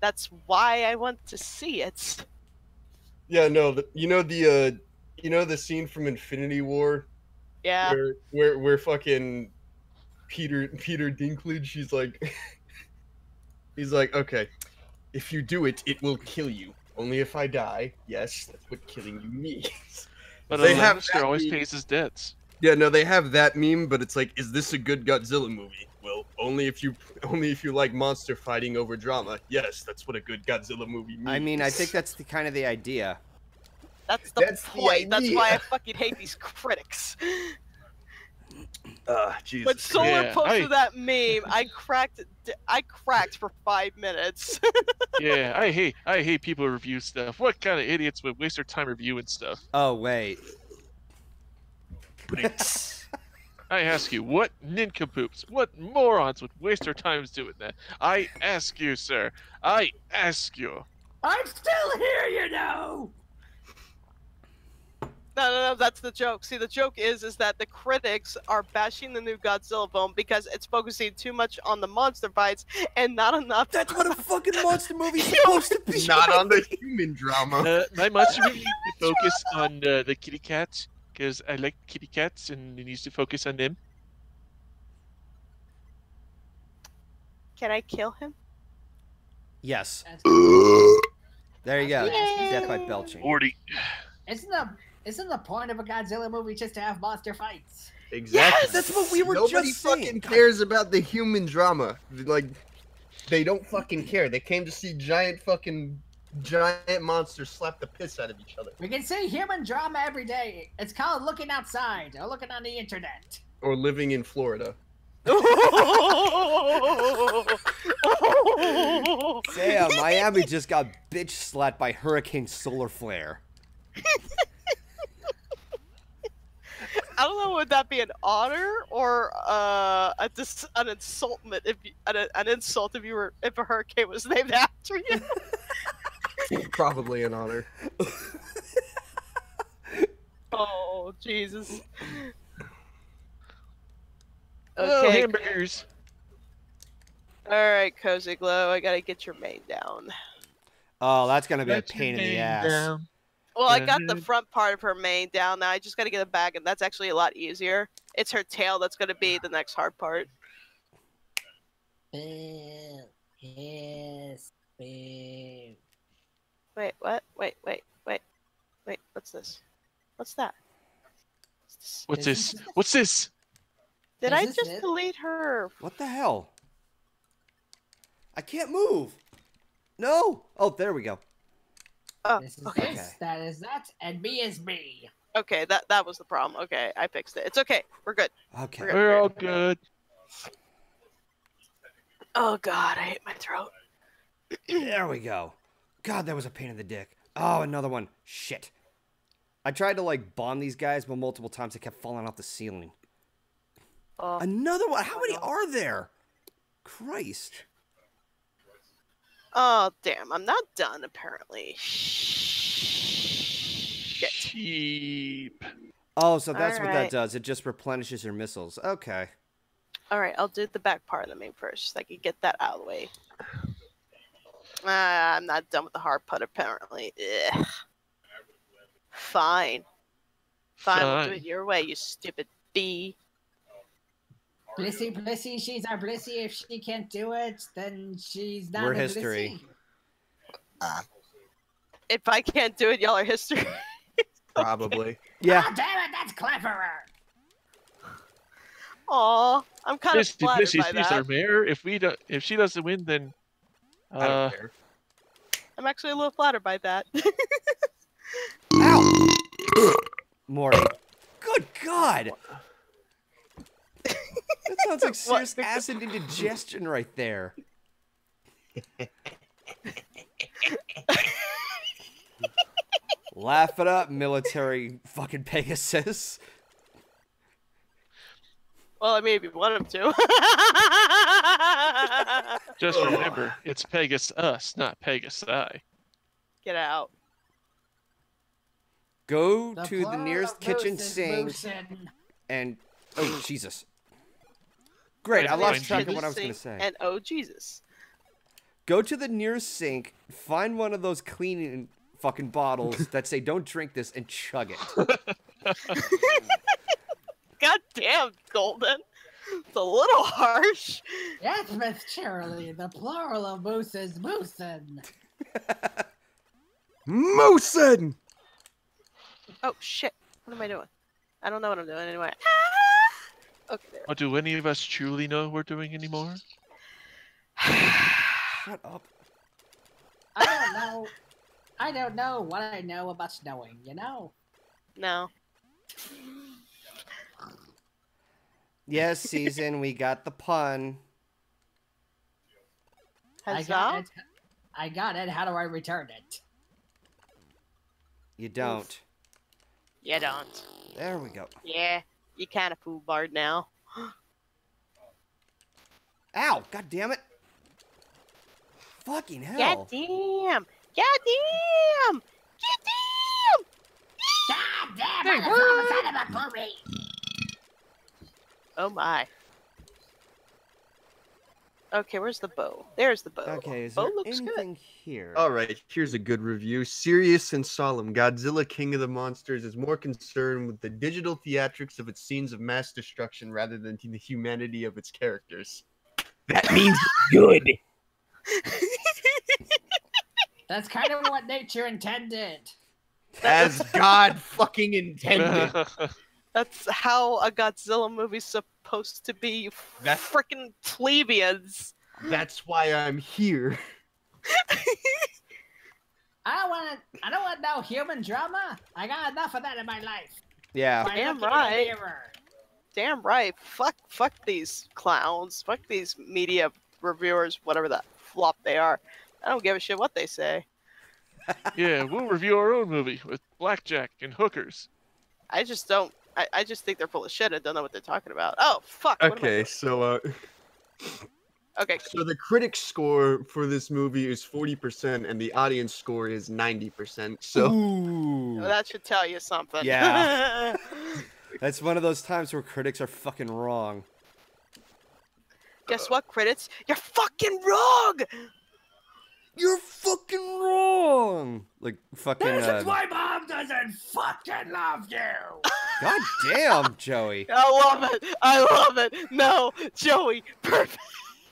That's why I want to see it. Yeah, no, you know the scene from Infinity War. Yeah. Where fucking Peter Dinklage, he's like, he's like, okay, if you do it, it will kill you. Only if I die. Yes, that's what killing you means. But they have always pays his debts. Yeah, no, they have that meme, but it's like, is this a good Godzilla movie? Well, only if you like monster fighting over drama. Yes, that's what a good Godzilla movie means. I mean, I think that's the kind of the idea. That's the point. That's why I fucking hate these critics. Jesus. When someone posted that meme, I cracked for 5 minutes. Yeah, I hate people who review stuff. What kind of idiots would waste their time reviewing stuff? Oh wait. I ask you, what nincompoops, what morons would waste their time doing that? I ask you, sir. I ask you. I'm still here, you know. No, that's the joke. See, the joke is that the critics are bashing the new Godzilla film because it's focusing too much on the monster fights and not enough. That's what a fucking monster movie is supposed to be. Not on the human drama. My monster movie needs to focus on the kitty cats because I like kitty cats and it needs to focus on them. Can I kill him? Yes. There you go. Yay. Death by belching. 40. Isn't the point of a Godzilla movie just to have monster fights? Exactly. Yes! That's what we were just saying. Nobody fucking cares about the human drama. Like, they don't fucking care. They came to see giant monsters slap the piss out of each other. We can see human drama every day. It's called looking outside or looking on the internet. Or living in Florida. Damn, Miami just got bitch slapped by Hurricane Solar Flare. I don't know, would that be an honor or an insultment? If you, an insult if you were, if a hurricane was named after you. Probably an honor. Oh Jesus! Okay, oh, hamburgers. All right, Cozy Glow, I gotta get your mane down. Oh, that's gonna be a pain in the ass. Down. Well, I got the front part of her mane down now. I just got to get it back, and that's actually a lot easier. It's her tail that's going to be the next hard part. Wait, what? Wait, what's this? What's that? What's this? What's this? Did I just delete her? What the hell? I can't move. No. Oh, there we go. Oh, this is okay. This, that is that, and me is me. Okay, that was the problem. Okay, I fixed it. It's okay. We're good. Okay, we're all good. Oh God, I hit my throat. There we go. God, that was a pain in the dick. Oh, another one. Shit. I tried to like bomb these guys, but multiple times they kept falling off the ceiling. Another one. How many are there? Christ. Oh, damn. I'm not done, apparently. Sheep. Oh, so that's what that does. It just replenishes your missiles. Okay. All right. I'll do the back part of the main first so I can get that out of the way. I'm not done with the hard putt, apparently. Ugh. Fine. We'll do it your way, you stupid bee. Blissy, she's our Blissy. If she can't do it, then she's not We're history. If I can't do it, y'all are history. Probably. Yeah. Oh, damn it, that's cleverer. Aw, I'm kind of flattered by that. Blissy, she's our mayor. If she doesn't win, then I don't care. I'm actually a little flattered by that. Ow! Morty. Good God! That sounds like serious acid indigestion right there. Laugh it up, military fucking Pegasus. Well, I maybe want him to. Just remember, it's Pegasus, not Pegasi. Get out. Go to the nearest kitchen sink and... Oh, Jesus. Great, I lost track of what I was going to say. And oh, Jesus. Go to the nearest sink, find one of those cleaning fucking bottles that say don't drink this and chug it. God damn, Golden. It's a little harsh. Yes, Miss Shirley, the plural of moose is moosin. Moosin! Oh, shit. What am I doing? I don't know what I'm doing anyway. Okay, there. Oh, do any of us truly know what we're doing anymore? Shut up. I don't know. I don't know what I know about snowing, you know? No. Yes, Season, we got the pun. I got it. How do I return it? You don't. Oof. You don't. There we go. Yeah, you kind of foolbarred now. Ow! God damn it! Fucking hell! God damn! God damn! God damn! God damn! Hey, oh my. Okay, where's the bow? There's the bow. Okay, is bow there looks anything good here? All right, here's a good review. Serious and solemn, Godzilla King of the Monsters is more concerned with the digital theatrics of its scenes of mass destruction rather than the humanity of its characters. That means good. That's kind of what nature intended. As God fucking intended. That's how a Godzilla movie's supposed to be. That's freaking plebeians. That's why I'm here. I don't want no human drama. I got enough of that in my life. Yeah. Damn right. Damn right. Fuck these clowns. Fuck these media reviewers, whatever that flop they are. I don't give a shit what they say. Yeah, we'll review our own movie with blackjack and hookers. I just don't. I just think they're full of shit. I don't know what they're talking about. Oh, fuck. Okay, so, okay. So the critic score for this movie is 40% and the audience score is 90%. So well, that should tell you something. Yeah. That's one of those times where critics are fucking wrong. Guess what, critics? You're fucking wrong! You're fucking wrong! Like, fucking. This is why mom doesn't fucking love you! God damn, Joey. I love it! I love it! No, Joey, perfect!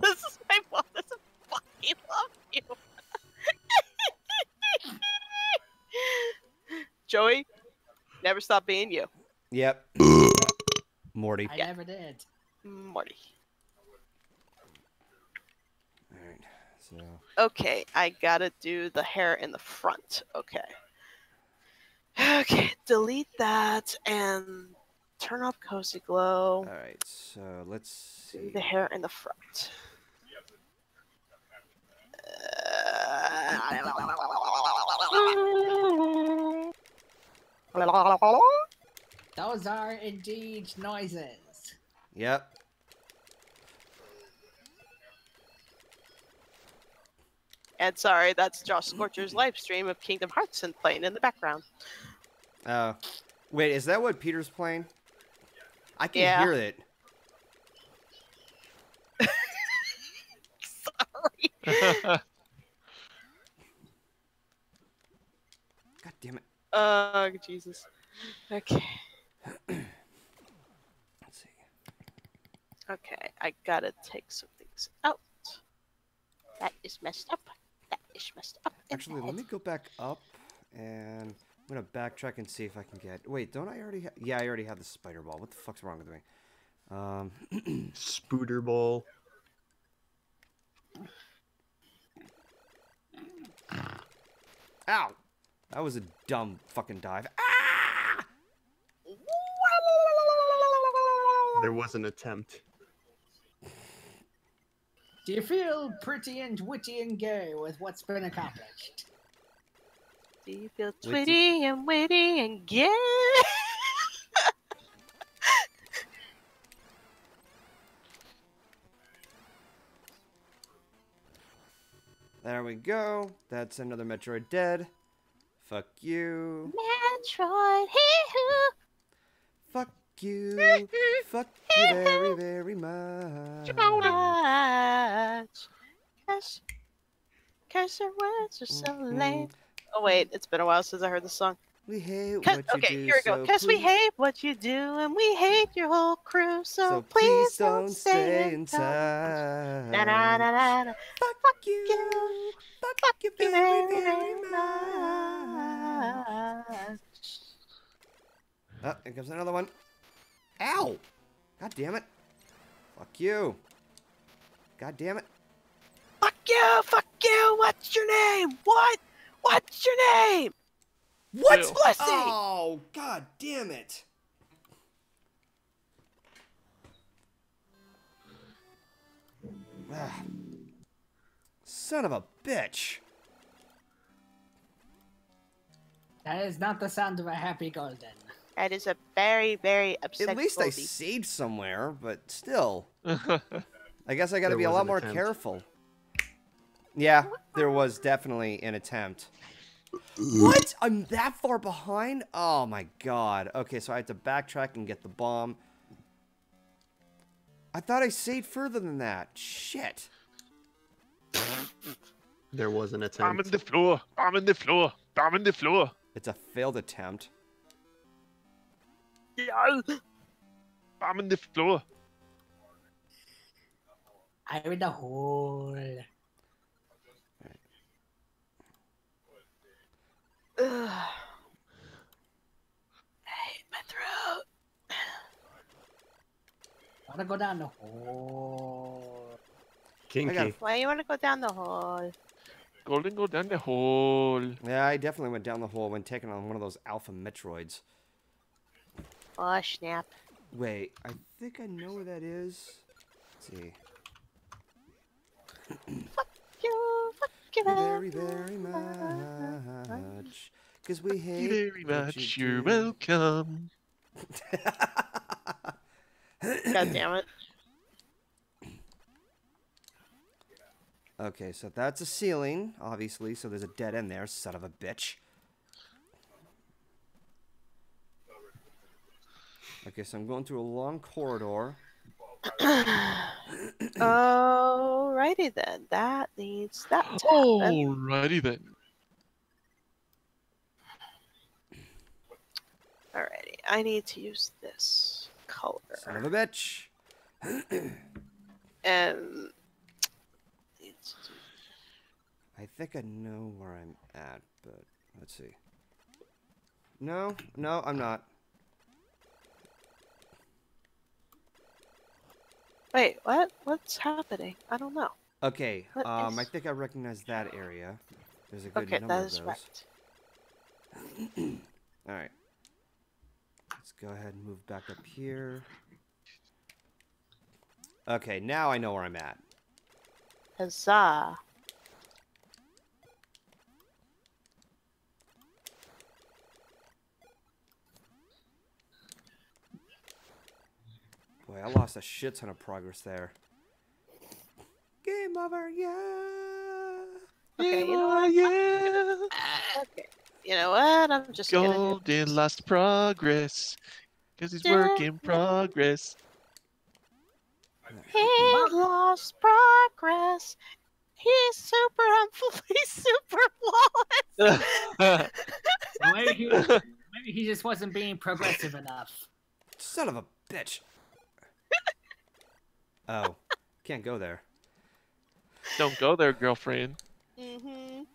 This is my mom doesn't fucking love you! Joey, never stop being you. Yep. Morty. I never did. Morty. Alright, so. Okay, I gotta do the hair in the front. Okay. Okay, delete that and turn off Cozy Glow. All right, so let's see. The hair in the front. Those are indeed noises. Yep. And sorry, that's Josh Scorcher's live stream of Kingdom Hearts and playing in the background. Oh. Wait, is that what Peter's playing? I can hear it. Sorry. God damn it. Oh, Jesus. Okay. Let's see. Okay, I gotta take some things out. That is messed up. Actually, let me go back up, and I'm going to backtrack and see if I can get... Wait, don't I already have... Yeah, I already have the spider ball. What the fuck's wrong with me? Spooter ball. Ow! That was a dumb fucking dive. Ah! There was an attempt. Do you feel pretty and witty and gay with what's been accomplished? Do you feel twitty and witty and gay? There we go. That's another Metroid dead. Fuck you. Metroid, hee-hoo. Fuck you. Fuck you very, very much. Cause your words are so lame. Oh wait, it's been a while since I heard this song. We hate what you do. Here we go. Cause we hate what you do, and we hate your whole crew. So please don't stay in touch. Fuck you. Fuck you very, very much. Oh, here comes another one. Ow! God damn it. Fuck you. God damn it. Fuck you! Fuck you! What's your name? What? What's your name? What's Blissy? Oh, god damn it. Ugh. Son of a bitch. That is not the sound of a happy golden. That is a very, very upset. At least I saved somewhere, but still. I guess I gotta be a lot more careful. Yeah, there was definitely an attempt. What? I'm that far behind? Oh my god. Okay, so I have to backtrack and get the bomb. I thought I saved further than that. Shit. There was an attempt. Bomb in the floor. Bomb in the floor. Bomb in the floor. It's a failed attempt. Yeah. Bomb in the floor. I'm in the hole. Ugh. I hate my throat. I wanna go down the hole. Kinky. Why you wanna go down the hole? Golden, go down the hole. Yeah, I definitely went down the hole when taking on one of those alpha Metroids. Oh, snap. Wait, I think I know where that is. Let's see. Fuck you, fuck you. Very, very much. Because we hate very much. You're welcome. God damn it. Okay, so that's a ceiling, obviously. So there's a dead end there, son of a bitch. Okay, so I'm going through a long corridor. Alrighty then. That needs that to happen. Alrighty then. Alrighty. I need to use this color. Son of a bitch. I think I know where I'm at, but let's see. No, no, I'm not. Wait, what? What's happening? I don't know. Okay, I think I recognize that area. There's a good number of those. Okay, that is right. Alright. Let's go ahead and move back up here. Okay, now I know where I'm at. Huzzah. Boy, I lost a shit ton of progress there. Game over, yeah. Okay, you know what? Yeah. Okay. You know what? I'm just Golden lost progress. Because he's work in progress. He lost progress. He's super helpful. He's super flawless. Maybe he just wasn't being progressive enough. Son of a bitch. Oh, can't go there. Don't go there, girlfriend. God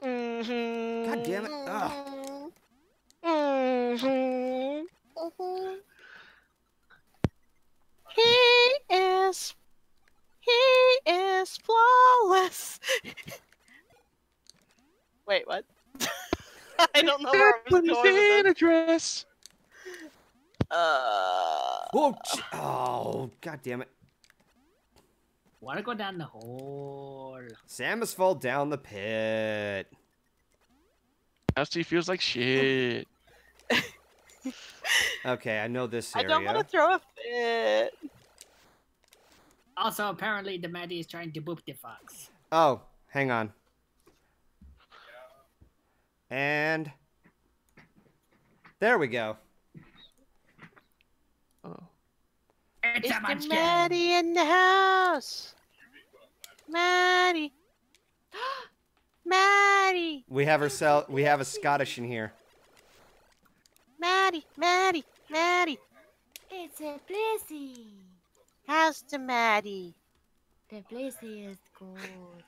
damn it. Ugh. He is flawless. Wait, what? I don't know where I was going with that. Oh, god damn it. Wanna go down the hole. Samus fall down the pit. Now she feels like shit. Okay, I know this area. I don't want to throw a fit. Also, apparently, the Maddie is trying to boop the fox. Oh, hang on. And... there we go. It's Maddie in the house. Maddie. Maddie. We have a Scottish in here. Maddie, Maddie, Maddie. It's a blissy. How's the Maddie? The blissy is good.